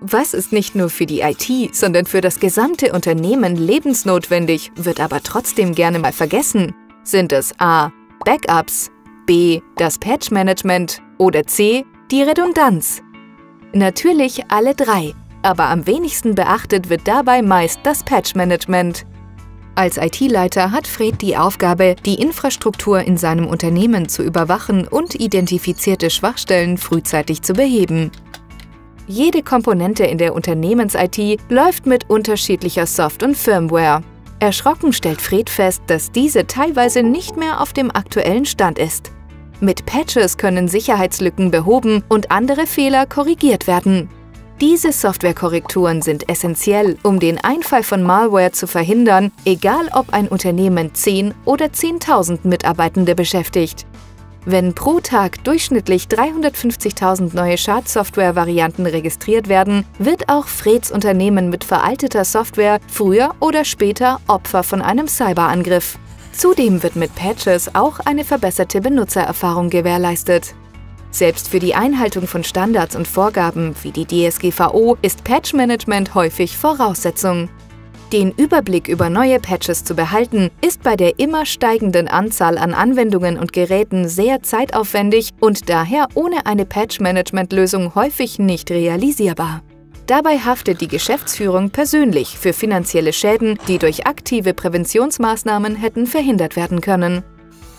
Was ist nicht nur für die IT, sondern für das gesamte Unternehmen lebensnotwendig, wird aber trotzdem gerne mal vergessen, sind es a. Backups, b. das Patch-Management oder c. die Redundanz. Natürlich alle drei, aber am wenigsten beachtet wird dabei meist das Patch-Management. Als IT-Leiter hat Fred die Aufgabe, die Infrastruktur in seinem Unternehmen zu überwachen und identifizierte Schwachstellen frühzeitig zu beheben. Jede Komponente in der Unternehmens-IT läuft mit unterschiedlicher Soft- und Firmware. Erschrocken stellt Fred fest, dass diese teilweise nicht mehr auf dem aktuellen Stand ist. Mit Patches können Sicherheitslücken behoben und andere Fehler korrigiert werden. Diese Softwarekorrekturen sind essentiell, um den Einfall von Malware zu verhindern, egal ob ein Unternehmen 10 oder 10.000 Mitarbeitende beschäftigt. Wenn pro Tag durchschnittlich 350.000 neue Schadsoftware-Varianten registriert werden, wird auch Freds Unternehmen mit veralteter Software früher oder später Opfer von einem Cyberangriff. Zudem wird mit Patches auch eine verbesserte Benutzererfahrung gewährleistet. Selbst für die Einhaltung von Standards und Vorgaben wie die DSGVO ist Patch-Management häufig Voraussetzung. Den Überblick über neue Patches zu behalten, ist bei der immer steigenden Anzahl an Anwendungen und Geräten sehr zeitaufwendig und daher ohne eine Patch-Management-Lösung häufig nicht realisierbar. Dabei haftet die Geschäftsführung persönlich für finanzielle Schäden, die durch aktive Präventionsmaßnahmen hätten verhindert werden können.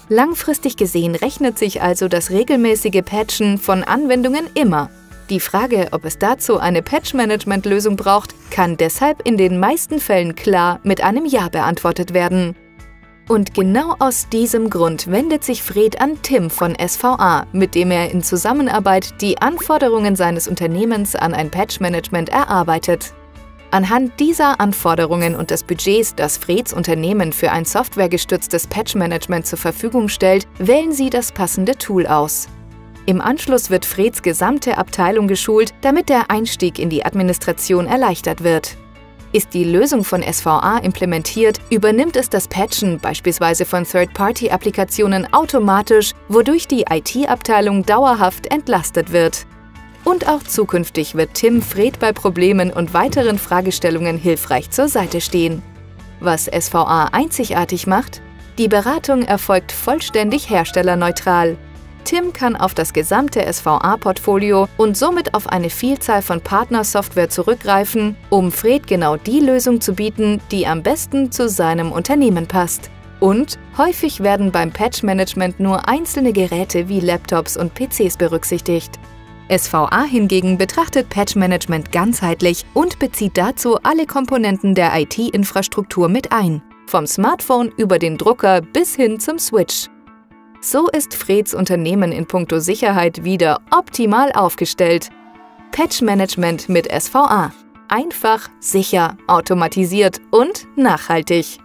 Langfristig gesehen rechnet sich also das regelmäßige Patchen von Anwendungen immer. Die Frage, ob es dazu eine Patch-Management-Lösung braucht, kann deshalb in den meisten Fällen klar mit einem Ja beantwortet werden. Und genau aus diesem Grund wendet sich Fred an Tim von SVA, mit dem er in Zusammenarbeit die Anforderungen seines Unternehmens an ein Patch-Management erarbeitet. Anhand dieser Anforderungen und des Budgets, das Freds Unternehmen für ein softwaregestütztes Patch-Management zur Verfügung stellt, wählen sie das passende Tool aus. Im Anschluss wird Freds gesamte Abteilung geschult, damit der Einstieg in die Administration erleichtert wird. Ist die Lösung von SVA implementiert, übernimmt es das Patchen beispielsweise von Third-Party-Applikationen automatisch, wodurch die IT-Abteilung dauerhaft entlastet wird. Und auch zukünftig wird Tim Fred bei Problemen und weiteren Fragestellungen hilfreich zur Seite stehen. Was SVA einzigartig macht? Die Beratung erfolgt vollständig herstellerneutral. Tim kann auf das gesamte SVA-Portfolio und somit auf eine Vielzahl von Partnersoftware zurückgreifen, um Fred genau die Lösung zu bieten, die am besten zu seinem Unternehmen passt. Und häufig werden beim Patch-Management nur einzelne Geräte wie Laptops und PCs berücksichtigt. SVA hingegen betrachtet Patch-Management ganzheitlich und bezieht dazu alle Komponenten der IT-Infrastruktur mit ein, vom Smartphone über den Drucker bis hin zum Switch. So ist Freds Unternehmen in puncto Sicherheit wieder optimal aufgestellt. Patch-Management mit SVA. Einfach, sicher, automatisiert und nachhaltig.